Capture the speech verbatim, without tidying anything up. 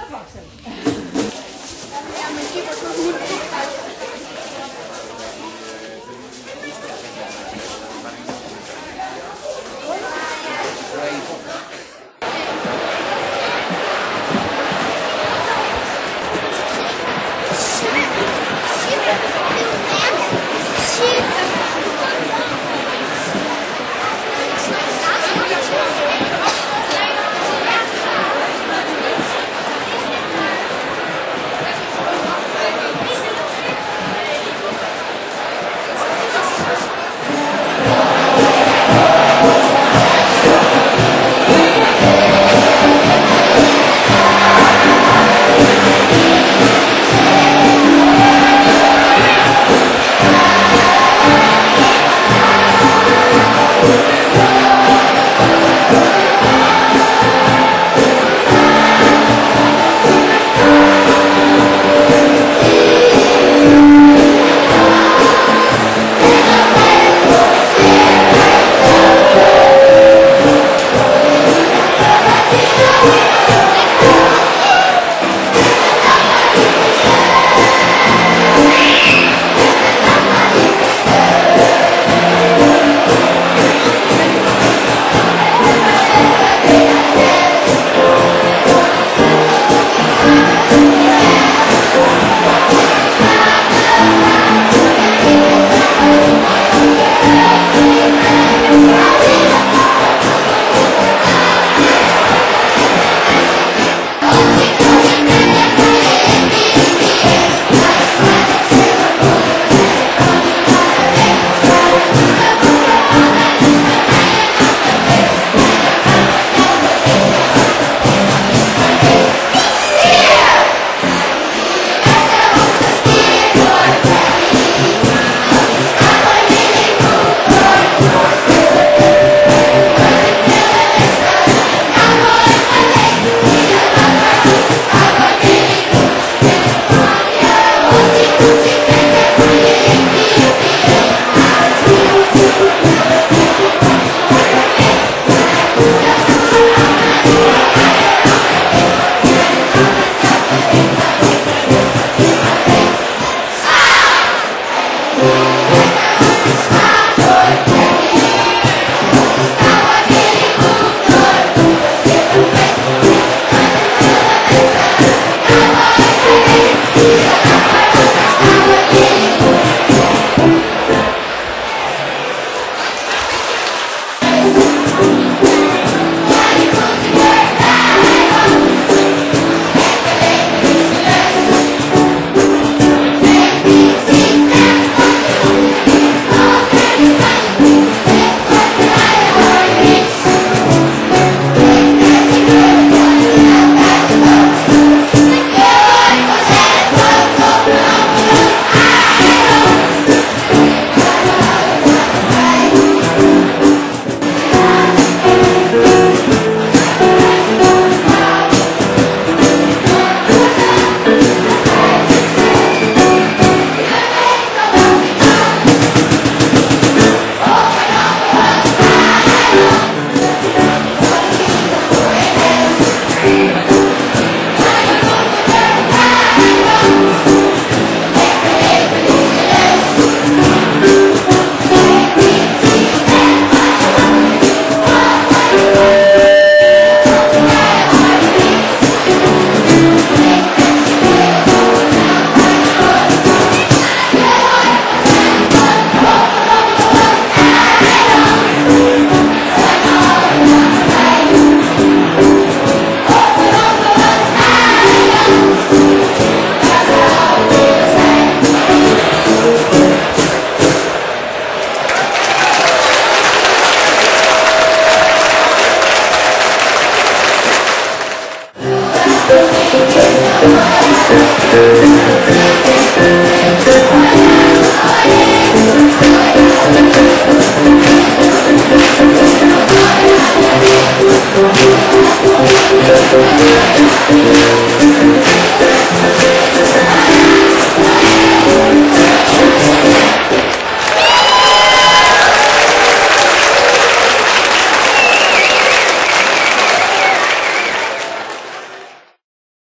Erwachsenen.